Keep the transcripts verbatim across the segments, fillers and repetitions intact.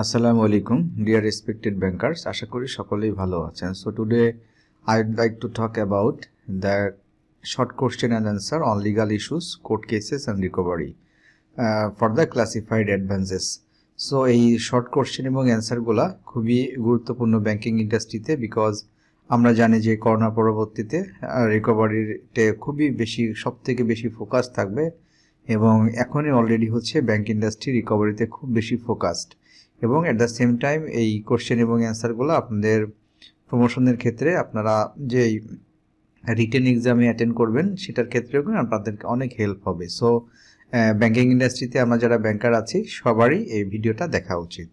Assalamualaikum dear respected bankers, आशा करी सकलेई भालो आछेन। So today I would like to talk about the short question and answer on legal issues, court cases and recovery uh, for the classified advances। So এই short question এবং answer গুলা খুবই গুরুত্বপূর্ণ banking ইন্ডাস্ট্রিতে, because আমরা জানি যে corona পরবর্তীতে রিকভারিতে খুবই বেশি সবথেকে বেশি ফোকাস থাকবে এবং এখনই অলরেডি হচ্ছে ব্যাংক ইন্ডাস্ট্রি রিকভারিতে খুব বেশি ফোকাসড এবং এট দ্য সেম টাইম এই কোশ্চেন এবং অ্যান্সারগুলো আপনাদের প্রমোশনের ক্ষেত্রে আপনারা যে রিটেন এক্সামে অ্যাটেন্ড করবেন সেটার ক্ষেত্রেও কিন্তু আপনাদের অনেক হেল্প হবে। সো ব্যাংকিং ইন্ডাস্ট্রিতে আমরা যারা ব্যাংকার আছি সবারই এই ভিডিওটা দেখা উচিত।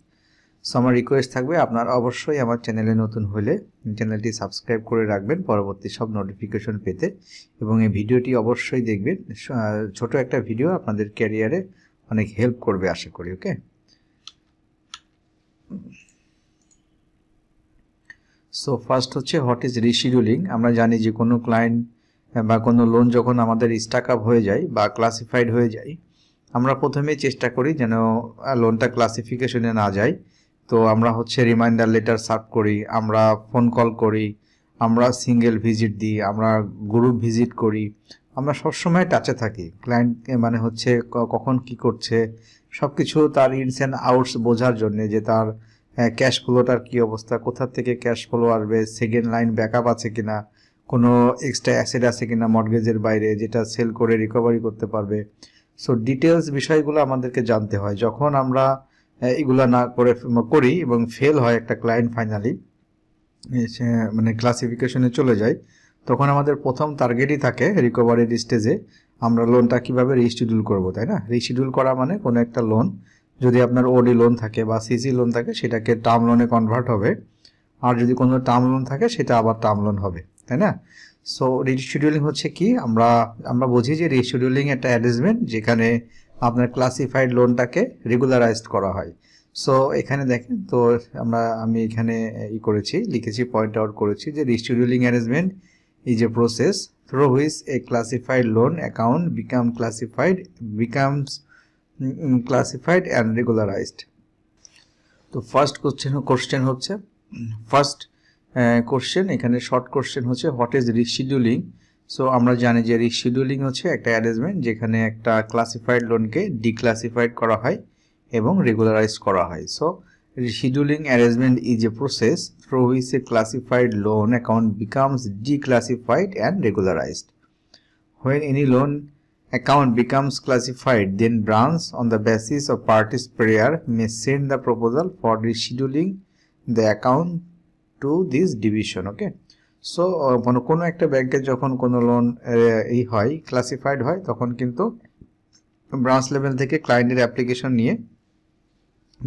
সো আমার রিকোয়েস্ট থাকবে আপনারা অবশ্যই আমার চ্যানেলে নতুন হলে চ্যানেলটি সাবস্ক্রাইব করে রাখবেন পরবর্তী সব নোটিফিকেশন পেতে এবং এই ভিডিওটি অবশ্যই দেখবেন, ছোট একটা ভিডিও আপনাদের ক্যারিয়ারে অনেক হেল্প করবে আশা করি। ওকে, সো ফার্স্ট হচ্ছে হোয়াট ইজ রিশিডিউলিং। আমরা জানি যে কোনো ক্লায়েন্ট বা কোনো লোন যখন আমাদের স্টাক আপ হয়ে যায় বা ক্লাসিফাইড হয়ে যায় আমরা প্রথমে চেষ্টা করি যেন লোনটা ক্লাসিফিকেশনে না যায়। তো আমরা হচ্ছে রিমাইন্ডার লেটার সার্ভ করি, আমরা ফোন কল করি, আমরা সিঙ্গেল ভিজিট দিই, আমরা গ্রুপ ভিজিট করি, আমরা সবসময় টাচে থাকি ক্লায়েন্ট মানে হচ্ছে কখন কি করছে সব কিছু তার ইনস অ্যান্ড আউটস বোঝার জন্যে যে তার ক্যাশ ফ্লোটার কী অবস্থা, কোথা থেকে ক্যাশ ফ্লো আসবে, সেকেন্ড লাইন ব্যাকআপ আছে কিনা, কোনো এক্সট্রা অ্যাসেট আছে কিনা মর্টগেজের বাইরে যেটা সেল করে রিকভারি করতে পারবে। সো ডিটেলস বিষয়গুলো আমাদেরকে জানতে হয়। যখন আমরা এগুলো না করে করি এবং ফেল হয় একটা ক্লায়েন্ট ফাইনালি মানে ক্লাসিফিকেশনে চলে যায় তখন আমাদের প্রথম টার্গেটই থাকে রিকভারির স্টেজে আমরা লোনটা কীভাবে রিশিডিউল করব, তাই না? রিশিডিউল করা মানে কোনো একটা লোন যদি আপনার ওডি লোন থাকে বা সিসি লোন থাকে সেটাকে টার্ম লোনে কনভার্ট হবে, আর যদি কোনো টার্ম লোন থাকে সেটা আবার টার্ম লোন হবে, তাই না? সো রিশিডিউলিং হচ্ছে কি, আমরা আমরা বুঝি যে রিশিডিউলিং একটা অ্যারেঞ্জমেন্ট যেখানে আপনার ক্লাসিফাইড লোনটাকে রেগুলারাইজড করা হয়। সো এখানে দেখেন তো আমরা আমি এখানে ই করেছি লিখেছি পয়েন্ট আউট করেছি যে rescheduling arrangement is a process through which a classified loan account become classified becomes mm, classified and regularized. So first question question hoche first uh, question ekhane short question hoche what is rescheduling. So amra jani je rescheduling hoche ekta arrangement jekhane ekta classified loan ke declassified kora hoy ebong regularized kora hoy. So rescheduling arrangement is a process through which a classified loan account becomes declassified and regularized. When any loan account becomes classified, then branch on the basis of parties' prayer may send the proposal for rescheduling the account to this division. Okay. So, কোনো একটা ব্যাংকে যখন কোনো loan এই হয় classified হয় তখন কিন্তু ব্রাঞ্চ লেভেল থেকে ক্লায়েন্টের অ্যাপ্লিকেশন নিয়ে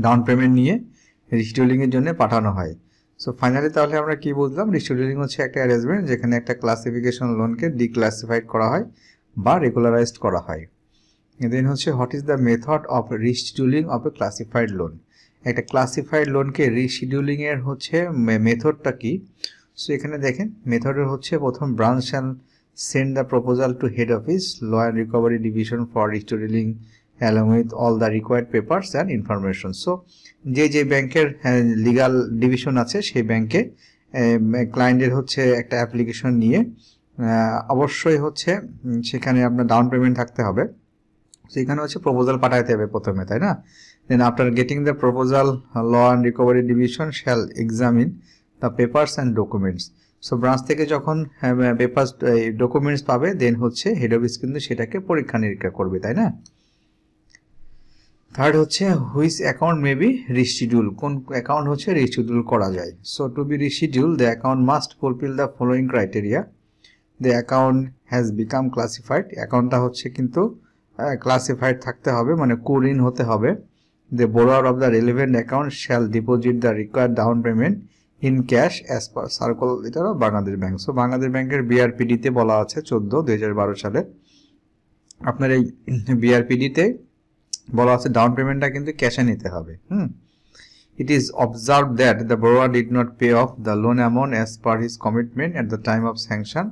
ডাউন পেমেন্ট নিয়ে রিশিডিউলিংয়ের জন্য পাঠানো হয়। সো ফাইনালি তাহলে আমরা কি বুঝলাম, রিশিডিউলিং হচ্ছে একটা অ্যারেঞ্জমেন্ট যেখানে একটা ক্লাসিফিকেশন লোনকে ডিক্লাসিফাইড করা হয় বা রেগুলারাইজড করা হয়। দেন হচ্ছে what is the method of rescheduling of a classified loan. একটা ক্লাসিফাইড লোনকে রিশিডিউলিংয়ের হচ্ছে মেথডটা কি। সো এখানে দেখেন মেথডের হচ্ছে প্রথম branch and send the proposal to head office law and recovery division for rescheduling along with all the required papers and information. So যে যে ব্যাংকের লিগাল ডিভিশন আছে সেই ব্যাংকে ক্লায়েন্টের হচ্ছে একটা অ্যাপ্লিকেশন নিয়ে অবশ্যই হচ্ছে সেখানে আপনার ডাউন পেমেন্ট থাকতে হবে, সেখানে হচ্ছে প্রপোজাল পাঠাইতে হবে প্রথমে, তাই না? Then after getting the proposal law and recovery division shall examine the papers and documents. So branch থেকে যখন পেপার্স ডকুমেন্টস পাবে দেন হচ্ছে হেড অফিস কিন্তু সেটাকে পরীক্ষা নিরীক্ষা করবে, তাই না? থার্ড হচ্ছে which account may be reschedule, কোন অ্যাকাউন্ট হচ্ছে রিশিডিউল করা যায়। So to be reschedule the account must fulfil the following criteria the account has become classified, অ্যাকাউন্টটা হচ্ছে কিন্তু ক্লাসিফাইড থাকতে হবে মানে কোরিন হতে হবে। The borrower of the relevant account shall deposit the required down payment in cash as per circular letter of Bangladesh bank. So Bangladesh ব্যাংকের বিআরপিডিতে বলা আছে চোদ্দো দুই হাজার বারো সালে আপনার এই বিআরপিডিতে বলা আছে ডাউন পেমেন্টটা কিন্তু ক্যাশে নিতে হবে। Hmm, it is observe that the borrower did not pay off the loan amount as per his commitment at the time of sanction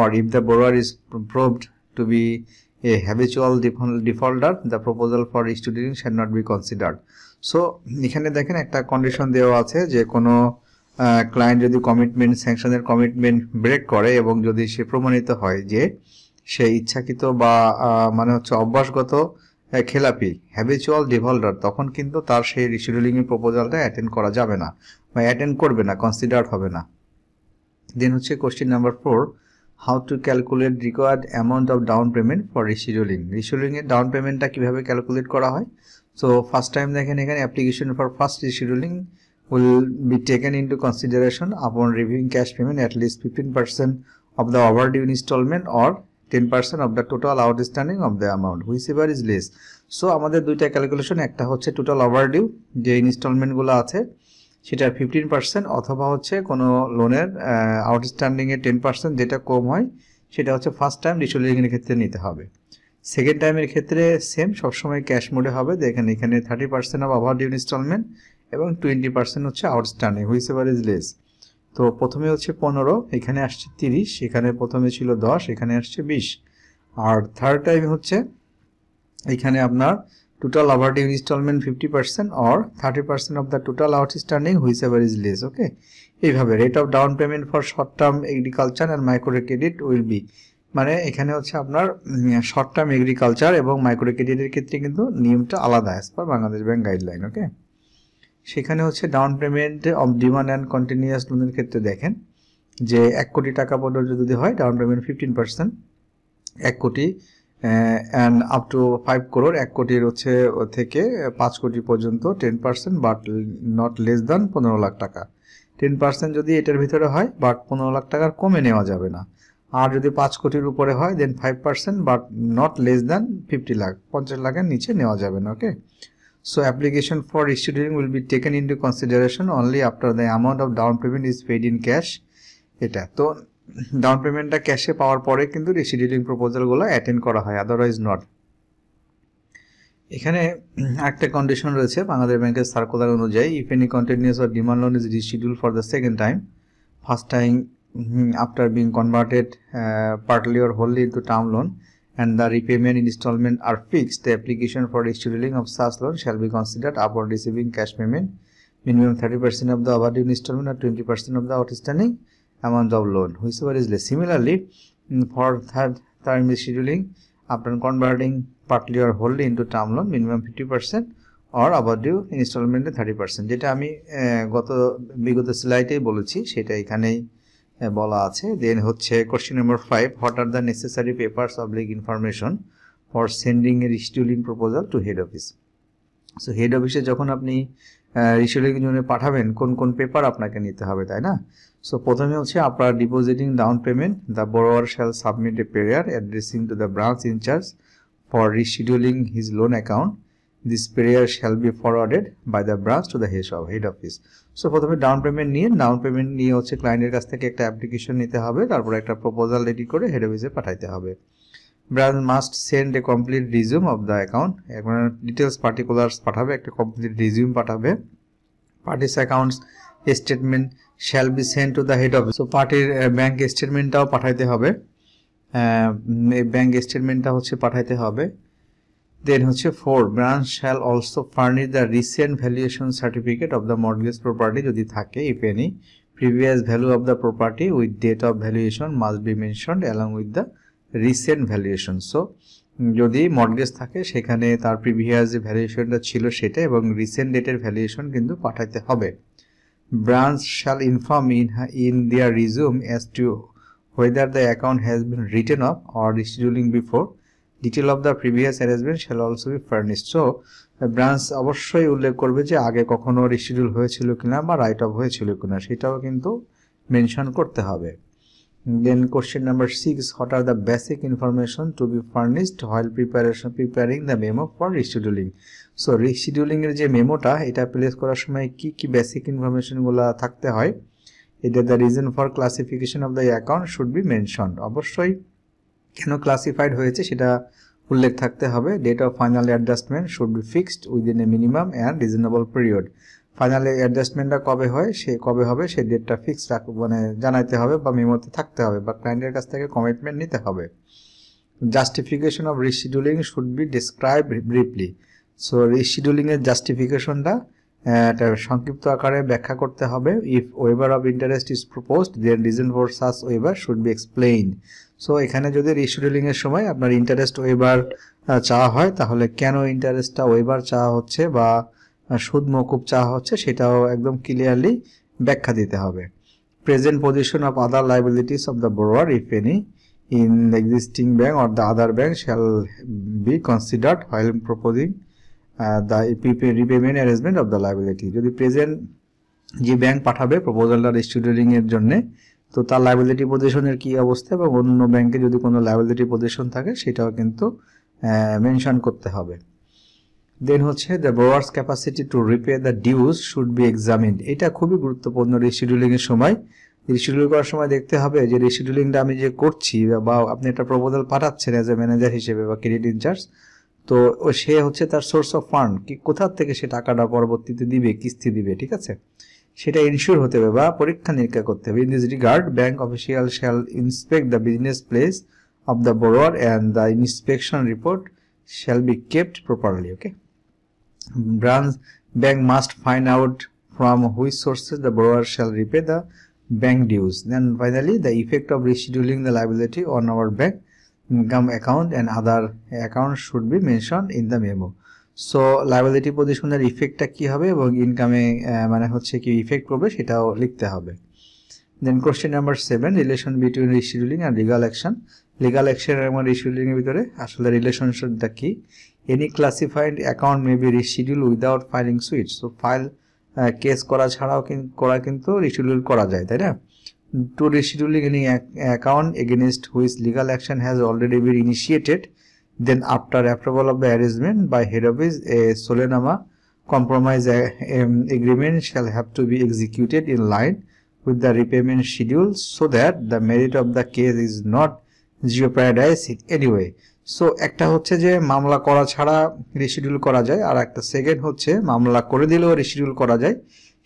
or if the borrower is proved to be a habitual defaulter the proposal for restituting shall not be considered so এখানে দেখেন একটা condition দেওয়া আছে যে কোনো client যদি commitment স্যাংশনের commitment break করে এবং যদি সে প্রমাণিত হয় যে সে ইচ্ছাকৃত বা মানে হচ্ছে অভ্যাসগত খেলাপি habitual defaulter তখন কিন্তু তার সেই রিশিডিউলিং এর প্রপোজালটা অ্যাটেন্ড করা যাবে না বা অ্যাটেন্ড করবে না কনসিডারড হবে না দেন হচ্ছে question number four how to calculate required amount of down payment for rescheduling rescheduling এর down payment টা কিভাবে ক্যালকুলেট করা হয় so first time দেখেন এখানে application for first rescheduling will be taken into consideration upon reviewing cash payment at least fifteen percent of the overdue installment or ten percent of the total outstanding of the amount whichever is less so আমাদের দুইটা calculation একটা হচ্ছে total overdue যে instalment গুলো আছে সেটা fifteen percent অথবা হচ্ছে কোনো লোনের আউটস্ট্যান্ডিং এর ten percent যেটা কম হয় সেটা হচ্ছে ফার্স্ট টাইম রিশিডিউলিং এর ক্ষেত্রে নিতে হবে সেকেন্ড টাইমের ক্ষেত্রে সেম সব সময় ক্যাশ মোডে হবে দেখেন এখানে thirty percent অফ ওভারডিউ ইনস্টলমেন্ট এবং twenty percent হচ্ছে আউটস্ট্যান্ডিং whichever is less তো প্রথমে হচ্ছে fifteen এখানে আসছে thirty এখানে প্রথমে ছিল ten এখানে আসছে twenty আর থার্ড টাইম হচ্ছে এখানে আপনার total overdue instalment fifty percent or thirty percent of the total outstanding whichever is less okay এইভাবে rate of down payment for short term agriculture and micro credit will be মানে এখানে হচ্ছে আপনার short term agriculture এবং micro ক্রেডিটের ক্ষেত্রে কিন্তু নিয়মটা আলাদা as per Bangladesh bank guideline okay সেখানে হচ্ছে down payment of demand and continuous লোনের ক্ষেত্রে দেখেন যে এক কোটি টাকা পর্যন্ত যদি হয় ডাউন পেমেন্ট ফিফটিন পার্সেন্ট এক crore and up to five crore এক কোটির হচ্ছে থেকে পাঁচ কোটি পর্যন্ত ten percent but not less than পনেরো লাখ টাকা টেন পার্সেন্ট যদি এটার ভিতরে হয় বাট পনেরো লাখ টাকার কমে নেওয়া যাবে না আর যদি পাঁচ কোটির উপরে হয় then five percent but not less than fifty lakh পঞ্চাশ লাখের নিচে নেওয়া যাবে না ওকে So application for rescheduling will be taken into consideration only after the amount of down payment is paid in cash. Eta to down payment ta cash e power pore kintu rescheduling proposal gulo attend kora hoy otherwise not. এখানে একটা condition রয়েছে বাংলাদেশ ব্যাংকের circular অনুযায়ী if any continuous or demand loan is rescheduled for the second time, first time after being converted uh, partly or wholly into term loan. And the repayment installment are fixed the application for rescheduling of such loan shall be considered upon receiving cash payment minimum thirty percent of the overdue installment or twenty percent of the outstanding amount of loan whichever is less similarly for third time rescheduling after converting partly or wholly into term loan minimum fifty percent or overdue installment thirty percent যেটা আমি গত বিগত স্লাইডেই বলেছি সেটা এখানেই বলা আছে then হচ্ছে question number five what are the necessary papers oblique information for sending a rescheduling proposal to head office so head অফিসে যখন আপনি রিশিডিউলিং এর জন্য পাঠাবেন কোন কোন পেপার আপনাকে নিতে হবে তাই না সো প্রথমে হচ্ছে আপনার depositing down payment the borrower shall submit a prayer addressing to the branch incharge for rescheduling his loan account this prayer shall be forwarded by the branch to the head office so প্রথমে down payment নিয়ে down payment নিয়ে হচ্ছে ক্লায়েন্টের কাছ থেকে একটা application নিতে হবে তারপর একটা প্রপোজাল রেডি করে হেড অফিসে পাঠাইতে হবে branch must send a complete resume of the account এখন ডিটেলস পার্টিকুলার্স পাঠাবে একটা কমপ্লিট রিজিউম পাঠাবে party's accounts statement shall be send to the head office so পার্টির ব্যাংক স্টেটমেন্টটাও পাঠাইতে হবে ব্যাংক স্টেটমেন্টটা হচ্ছে পাঠাইতে হবে Then হচ্ছে four branch shall also furnish the recent valuation certificate of the mortgage property যদি থাকে if any previous value of the property with date of valuation must be mentioned along with the recent valuation so যদি mortgage থাকে সেখানে তার previous যে valuationটা ছিল সেটা এবং recent date এর valuation কিন্তু পাঠাইতে হবে branch shall inform in, in their resume as to whether the account has been written off or rescheduling before Detail of the previous arrangement shall also be furnished. So, branch অবশ্যই উল্লেখ করবে যে আগে কখনো reschedule হয়েছিল কিনা বা right of হয়েছিল কিনা সেটাও কিন্তু মেনশন করতে হবে। Then question number six, what are the basic information to be furnished while preparation preparing the memo for rescheduling? So, rescheduling এর যে মেমোটা এটা প্লেস করার সময় কি কি বেসিক ইনফরমেশন গুলা থাকতে হয়? এটা the reason for classification of the account should be mentioned. অবশ্যই কেন ক্লাসিফাইড হয়েছে সেটা উল্লেখ থাকতে হবে date of final adjustment should be fixed within a minimum and reasonable period final অ্যাডজাস্টমেন্টটা কবে হয় সে কবে হবে সেই ডেটটা ফিক্সড রাখ মানে জানাইতে হবে বা মেমোতে থাকতে হবে বা ক্লায়েন্টের কাছ থেকে কমিটমেন্ট নিতে হবে justification of rescheduling should be described briefly. So rescheduling এর justification টা এটা সংক্ষিপ্ত আকারে ব্যাখ্যা করতে হবে. If waiver of interest is proposed, then reason for such waiver should be explained. So এখানে যদি rescheduling এর সময় আপনার interest waiver চাওয়া হয় তাহলে কেন ইন্টারেস্টটা waiver চাওয়া হচ্ছে বা সুদ মকুব চাওয়া হচ্ছে সেটাও একদম ক্লিয়ারলি ব্যাখ্যা দিতে হবে. Present position of other liabilities of the borrower, if any, in the existing bank or the other bank shall be considered while proposing Uh, the repayment arrangement of the liability. যদি present যে bank পাঠাবে প্রপোজালটা রিস্টিডিউলিং এর জন্য তো তার liability পজিশনের কি অবস্থা এবং অন্য ব্যাংকে যদি কোনো লায়াবিলিটি পজিশন থাকে সেটাও কিন্তু মেনশন করতে হবে. দেন হচ্ছে the borrower's capacity to repay the dues should be examined. এটা খুবই গুরুত্বপূর্ণ রিস্টিডিউলিং এর সময়. রিস্টিডিউল করার সময় দেখতে হবে যে রিস্টিডিউলিংটা আমি যে করছি বা আপনি একটা প্রপোজাল পাঠাচ্ছেন অ্যাজ এ ম্যানেজার হিসেবে বা ক্রেডিট ইনচার্জ তো সে হচ্ছে তার সোর্স অফ ফান্ড কি কোথা থেকে সে টাকাটা পরবর্তীতে দিবে কিস্তি দিবে ঠিক আছে সেটা ইনশিওর হতে হবে বা পরীক্ষা নিরীক্ষা করতে হবে. In this regard bank official shall inspect the business place of the borrower and the inspection report shall be kept properly. Okay branch bank must find out from which sources the borrower shall repay the bank dues. Then finally the effect of rescheduling the liability on our bank income account and other accounts should be mentioned in the memo. So liability position এর ইফেক্টটা কি হবে এবং ইনকামে মানে হচ্ছে কি effect করবে সেটাও লিখতে হবে. Then question number seven, relation between rescheduling and legal action. Legal action এর মধ্যে rescheduling এর ভিতরে আসলে রিলেশনশিপটা কি. Any classified account may be rescheduled without filing suit. So file case করা ছাড়াও করা কিন্তু reschedule করা যায় তাই না. To rescheduling any account against which legal action has already been initiated, then after approval of the arrangement by head office, a solemn compromise agreement shall have to be executed in line with the repayment schedule so that the merit of the case is not jeopardized in any way. So, একটা হচ্ছে যে মামলা করা ছাড়া reschedule করা যায় আর একটা second হচ্ছে মামলা করে দিলেও রিশিডিউল করা যায়.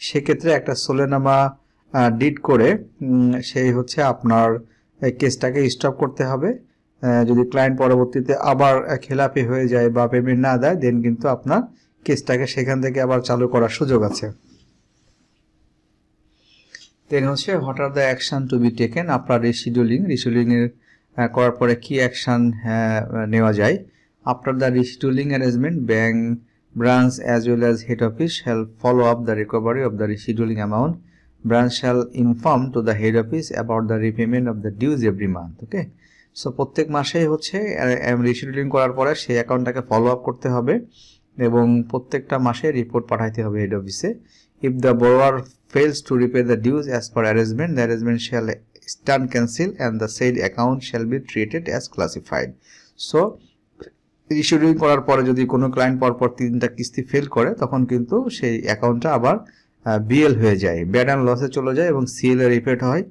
সেক্ষেত্রে একটা সোলেনামা ডিড করে সেই হচ্ছে আপনার কেসটাকে স্টপ করতে হবে. যদি ক্লায়েন্ট পরবর্তীতে আবার খেলাপি হয়ে যায় বা পেমেন্ট না দেয় দেন কিন্তু আপনার কেসটাকে সেখান থেকে আবার চালু করার সুযোগ আছে. দেন হচ্ছে what are the action to be taken after rescheduling. রিশিডিউলিংয়ের করার পরে কি অ্যাকশন নেওয়া যায়. After the rescheduling arrangement bank branch as well as head office shall follow up the recovery of the rescheduling amount. Branch shall inform to the head office about the repayment of the dues every month. Okay, so প্রত্যেক মাসেই হচ্ছে rescheduling করার পরে সেই অ্যাকাউন্টটাকে follow up করতে হবে এবং প্রত্যেকটা মাসে রিপোর্ট পাঠাইতে হবে হেড অফিসে. If the borrower fails to repay the dues as per arrangement, the arrangement shall stand cancelled and the said account shall be treated as classified. So রিশিডিউলিং করার পরে যদি কোনো ক্লায়েন্ট পরপর তিনটা কিস্তি ফেল করে তখন কিন্তু সেই অ্যাকাউন্টটা আবার বিএল হয়ে যায় ব্যাড অ্যান্ড লসে চলে যায় এবং সিএল এ রিপোর্ট হয়.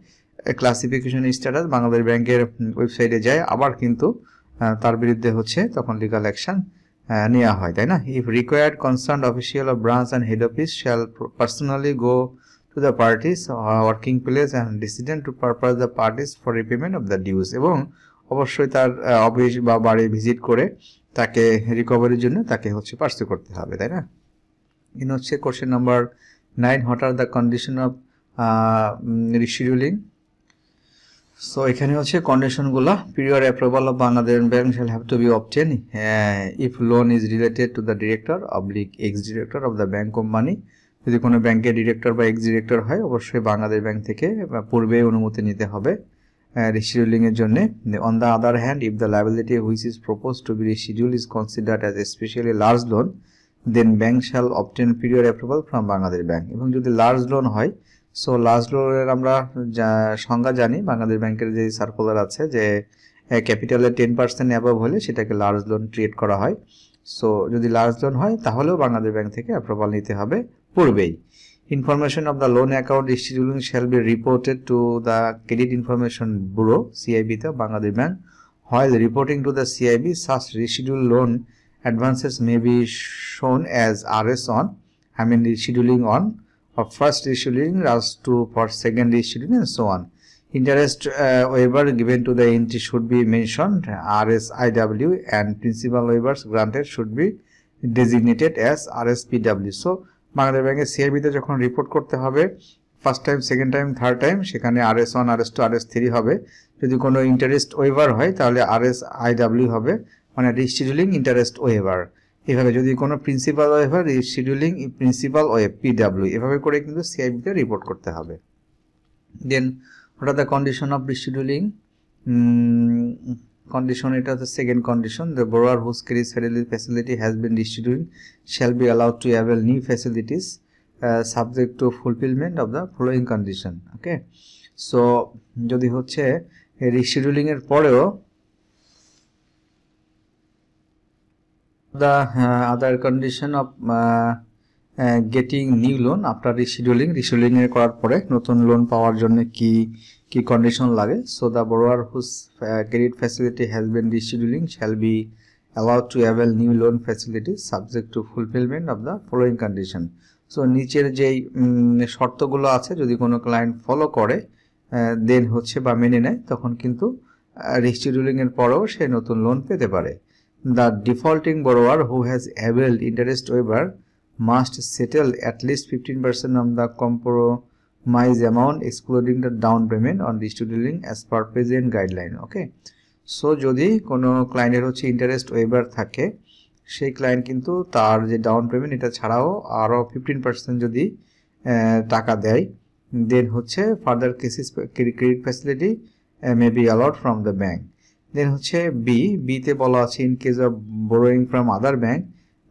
ক্লাসিফিকেশন স্ট্যাটাস বাংলাদেশ ব্যাংকের ওয়েবসাইটে যায় আবার কিন্তু তার বিরুদ্ধে হচ্ছে তখন লিগাল অ্যাকশন নেওয়া হয় তাই না. If required concern official of branch and head office shall personally go to the party's working place and ডিসিডেন্ট to purpose the party's for repayment of the dues. এবং অবশ্যই তার অফিস বা বাড়ি ভিজিট করে তাকে রিকভারির জন্য তাকে হচ্ছে পার্সু করতে হবে তাই না. ইন হচ্ছে question number nine, what are the condition of rescheduling. So এখানে হচ্ছে কন্ডিশনগুলো. Period approval of Bangladesh bank shall have to be obtain if loan is related to the director oblique ex director of the bank company. যদি কোনো ব্যাংকের director বা x director হয় অবশ্যই Bangladesh bank থেকে পূর্বে অনুমতি নিতে হবে রিশিডিউলিংয়ের জন্য. On the other hand if the liability which is propose to be reschedule is considered as specially large loan, then bank shall obtain period approval from Bangladesh Bank. এবং যদি লার্জ লোন হয় সো লার্জ লোনের আমরা সংজ্ঞা জানি বাংলাদেশ ব্যাংকের যে circular আছে যে ক্যাপিটালের টেন পার্সেন্ট অ্যাবভ হলে সেটাকে লার্জ লোন ট্রিট করা হয়. সো যদি লার্জ লোন হয় তাহলেও বাংলাদেশ ব্যাংক থেকে অ্যাপ্রুভাল নিতে হবে পূর্বেই. Information of the loan account rescheduling shall be reported to the credit information bureau সিআইবিতে Bangladesh bank. While reporting to the CIB such reschedule loan advances may be shown as R S on, I mean rescheduling on, or first rescheduling as to for second rescheduling and so on. Interest uh, waiver given to the entity should be mentioned. R S I W and principal waivers granted should be designated as R S P W. So, Bangladesh Bank C I B te jokhon report korte hobe, first time, second time, third time, shekhane R S one, R S two, R S three hobe. Jodi kono interest waiver hoy, tahole R S I W hobe, mane rescheduling interest waiver. এভাবে যদি কোনো principal waiver rescheduling principal waive PW এভাবে করে কিন্তু CIB তে report করতে হবে। Then what are the condition of rescheduling condition, এটা হচ্ছে second condition. The borrower whose credit facility has been rescheduling shall be allowed to avail new facilities subject to fulfilment of the following condition. Okay, so যদি হচ্ছে রিশেডিউলিং এর পরেও the uh, other condition of uh, uh, getting new loan after rescheduling rescheduling er korar pore notun loan pawar jonne ki ki condition lage, so the borrower whose uh, credit facility has been rescheduling shall be allowed to avail new loan facilities subject to fulfillment of the following condition. So nicher jei shorto gulo ache jodi kono client follow kore then hocche ba mene nei tokhon kintu rescheduling er poreo she notun loan pete pare. The defaulting borrower who has availed interest waiver must settle at least fifteen percent of the compromise amount excluding the down payment on rescheduling as per present guideline. Okay, so jodi kono client er hocche interest waiver thake sei client kintu tar je down payment eta chharao aro fifteen percent jodi taka dei then hocche further cases credit facility may be allowed from the bank. Then হচ্ছে B বিতে বলা আছে in case of borrowing from other bank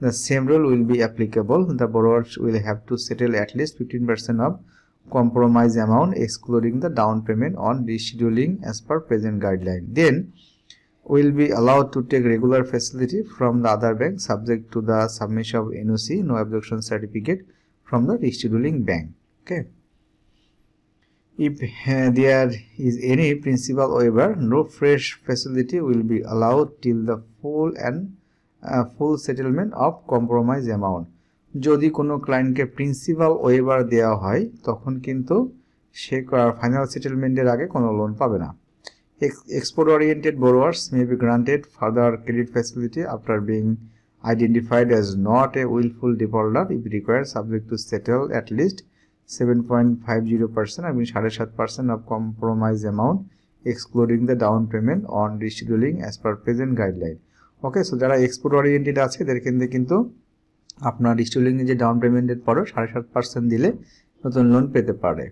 the same rule will be applicable. The borrower will have to settle at least fifteen percent of compromise amount excluding the down payment on rescheduling as per present guideline. Then will be allowed to take regular facility from the other bank subject to the submission of N O C, no objection certificate from the rescheduling bank. Okay, if uh, there is any principal waiver no fresh facility will be allowed till the full and uh, full settlement of compromise amount. Jodi kono client ke principal waiver deya hoy tokhon kintu she final settlement er age kono loan pabe na. Export oriented borrowers may be granted further credit facility after being identified as not a willful defaulter if required subject to settle at least seven point five zero percent I mean seven point five percent of compromise amount excluding the down payment on rescheduling as per present guideline. Okay, so jara export oriented ache edher kinte kintu apnar rescheduling e je down payment er poro seven point five percent dile notun loan pete pare.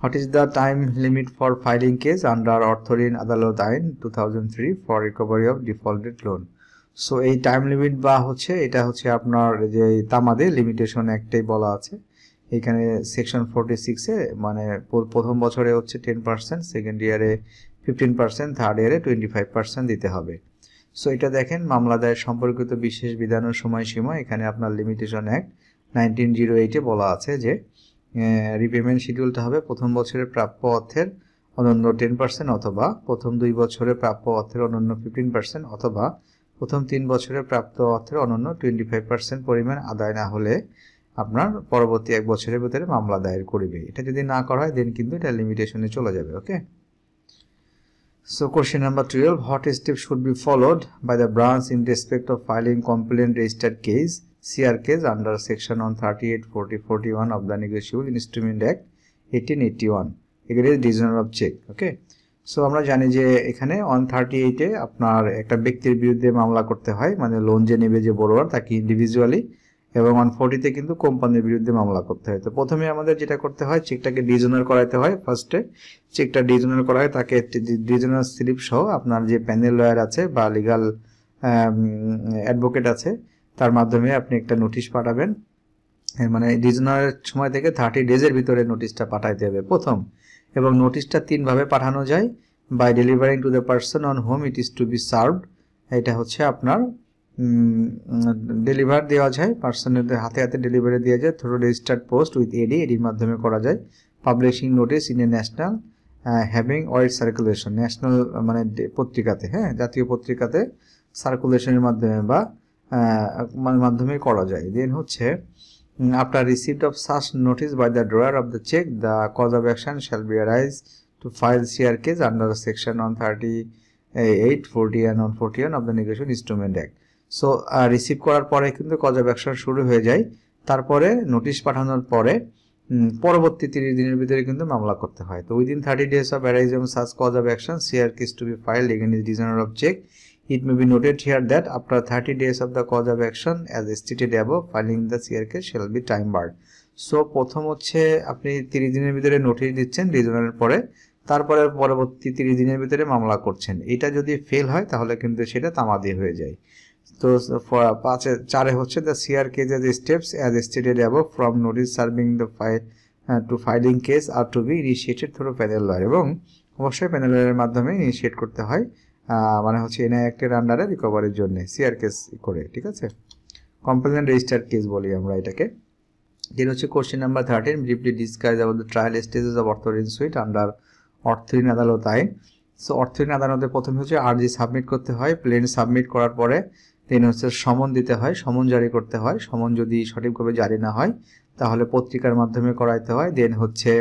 What is the time limit for filing case under artha rin adalat ain two thousand three for recovery of defaulted loan? So ei time limit ba hocche eta hocche apnar je tamade limitation act ei bola ache এখানে section forty-six এ মানে প্রথম বছরে হচ্ছে ten percent, second ইয়ারে fifteen percent, থার্ড ইয়ারে twenty-five percent দিতে হবে। সো এটা দেখেন মামলা দায়ের সম্পর্কিত বিশেষ বিধান ও সময়সীমা, এখানে আপনার limitation act nineteen oh eight এ বলা আছে যে রিপেমেন্ট শিডিউলটা হবে প্রথম বছরের প্রাপ্য অর্থের অনন্য ten percent অথবা প্রথম দুই বছরে প্রাপ্য অর্থের অনন্য fifteen percent অথবা প্রথম তিন বছরে প্রাপ্ত অর্থের অনন্য twenty-five percent পরিমাণ আদায় না হলে আপনার পরবর্তী এক বছরের ভিতরে মামলা দায়ের করবে। এটা যদি না করা হয় দেন কিন্তু এটা লিমিটেশনে চলে যাবে। Okay, so question number twelve, what step should be followed by the branch in respect of filing complaint registered case CR case under section one thirty eight forty forty one of the negotiable instrument act eighteen eighty one against division of cheque. Okay, so আমরা জানি যে এখানে one thirty এইটে আপনার একটা ব্যক্তির বিরুদ্ধে মামলা করতে হয়, মানে লোন যে নেবে যে বড়োয়ার তাকে ইন্ডিভিজুয়ালি, এবং one forty তে কিন্তু কোম্পানির বিরুদ্ধে মামলা করতে হয়। তো প্রথমে আমাদের যেটা করতে হয় চেকটাকে ডিজোনার করাইতে হয়। ফার্স্টে চেকটা ডিজোনার করা হয়, তাকে ডিজোনার স্লিপ সহ আপনার যে প্যানেল লয়ার আছে বা লিগাল অ্যাডভোকেট আছে তার মাধ্যমে আপনি একটা নোটিশ পাঠাবেন, মানে ডিজোনারের সময় থেকে থার্টি ডেজের ভিতরে নোটিশটা পাঠাইতে হবে প্রথম। এবং নোটিশটা তিনভাবে পাঠানো যায়, by delivering to the person on home it is to be served, এটা হচ্ছে আপনার ডেলিভার দেওয়া যায় পার্সনের হাতে হাতে ডেলিভারি দেওয়া যায়, through registered post with AD এডির মাধ্যমে করা যায়, publishing notice in a national having wide circulation national মানে পত্রিকাতে, হ্যাঁ জাতীয় পত্রিকাতে সার্কুলেশনের মাধ্যমে বা মাধ্যমে করা যায়। দেন হচ্ছে after receipt of search notice by the drawer of the cheque the cause of action shall be arise to file share case under section one thirty-eight, forty and one forty-one of the Negotiation Instrument Act. So uh, receive korar pore kintu cause of action shuru hoye jay, tar pore notice pathanor pore পরবর্তী তিরিশ দিনের ভিতরে কিন্তু মামলা করতে হয়। তো within thirty days of arise এবং সার্চ cause of action share case to be file against designer of cheque it may be noted here that after thirty days of the cause of action as stated above filing the share case shall be time barred. So প্রথম হচ্ছে আপনি তিরিশ দিনের ভিতরে notice দিচ্ছেন ডিজাইনারের পরে, তারপরে পরবর্তী তিরিশ দিনের ভিতরে মামলা করছেন। এটা যদি ফেল হয় তাহলে কিন্তু সেটা তামাদি হয়ে যায়। তো পাঁচে চারে হচ্ছে the CR case as steps as stated above from notice serving the file to filing case are to be initiated through panel lawyer, এবং অবশ্যই প্যানেল লয়ারের মাধ্যমে ইনিশিয়েট করতে হয়, মানে হচ্ছে এনআই অ্যাক্টের আন্ডারে রিকভারির জন্য সিআর কেস করে, ঠিক আছে, কমপ্লেন রেজিস্টার কেস বলি আমরা এটাকে। দেন হচ্ছে question number thirteen briefly discuss about the trial stages of Arthur Rin suit under Arthur Rin আদালত আইন। সো আর্থা রিন আদালতে প্রথমে হচ্ছে আরজি সাবমিট করতে হয়, প্লেন সাবমিট করার পরে দেন হচ্ছে সমন দিতে হয়, সমন জারি করতে হয়, সমন যদি সঠিকভাবে জারি না হয় তাহলে পত্রিকার মাধ্যমে করাইতে হয়। দেন হচ্ছে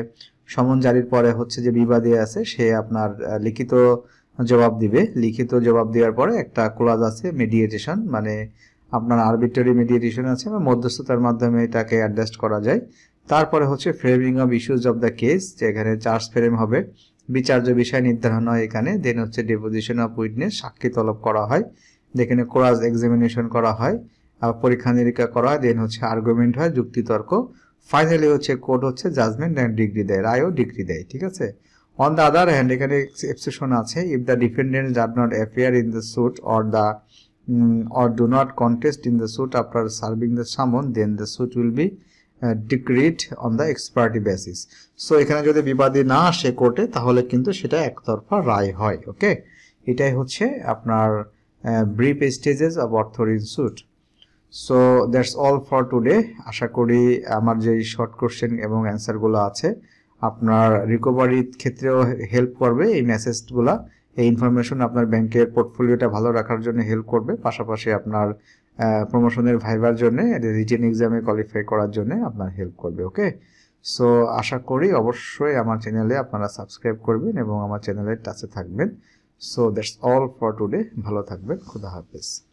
সমন জারির পরে হচ্ছে যে বিবাদী আছে সে আপনার লিখিত জবাব দিবে, লিখিত জবাব দেওয়ার পরে একটা ক্লজ আছে মিডিয়েটেশন, মানে আপনার আরবিট্রারি মিডিয়েটেশন আছে বা মধ্যস্থতার মাধ্যমে এটাকে অ্যাডজাস্ট করা যায়। তারপরে হচ্ছে framing of issues of the case, যেখানে চার্জ ফ্রেম হবে, বিচার্য বিষয় নির্ধারণ হয় এখানে। দেন হচ্ছে ডেপোজিশন অফ উইটনেস, সাক্ষী তলব করা হয়, যেখানে ক্রস এক্সামিনেশন করা হয়, পরীক্ষা নিরীক্ষা করা হয়। দেন হচ্ছে আর্গুমেন্ট হয়, যুক্তিতর্ক। ফাইনালি হচ্ছে কোর্ট হচ্ছে জাজমেন্ট অ্যান্ড ডিগ্রি দেয়, রায় ও ডিগ্রি দেয়, ঠিক আছে। অন দ্য আদার হ্যান্ড এখানে এক্সেপশন আছে, if the defendant does not appear in the suit or the or do not contest in the suit after serving the summon then the suit will be decreed on the ex parte basis. So এখানে যদি বিবাদী না আসে কোর্টে তাহলে কিন্তু সেটা একতরফা রায় হয়, ওকে। এটাই হচ্ছে আপনার Uh, brief stages of artha rin suit. So that's all for today. আশা করি আমার যে শর্ট কোশ্চেন এবং অ্যান্সারগুলো আছে আপনার রিকভারির ক্ষেত্রেও হেল্প করবে। এই মেসেজগুলো, এই ইনফরমেশন আপনার ব্যাংকের পোর্টফোলিওটা ভালো রাখার জন্য হেল্প করবে, পাশাপাশি আপনার প্রমোশনের ভাইবার জন্য, রিটেন এক্সামে কোয়ালিফাই করার জন্য আপনার হেল্প করবে, ওকে। সো আশা করি অবশ্যই আমার চ্যানেলে আপনারা সাবস্ক্রাইব করবেন এবং আমার চ্যানেলের টাচে থাকবেন। So that's all for today. ভালো থাকবেন, খুদা হাফেজ।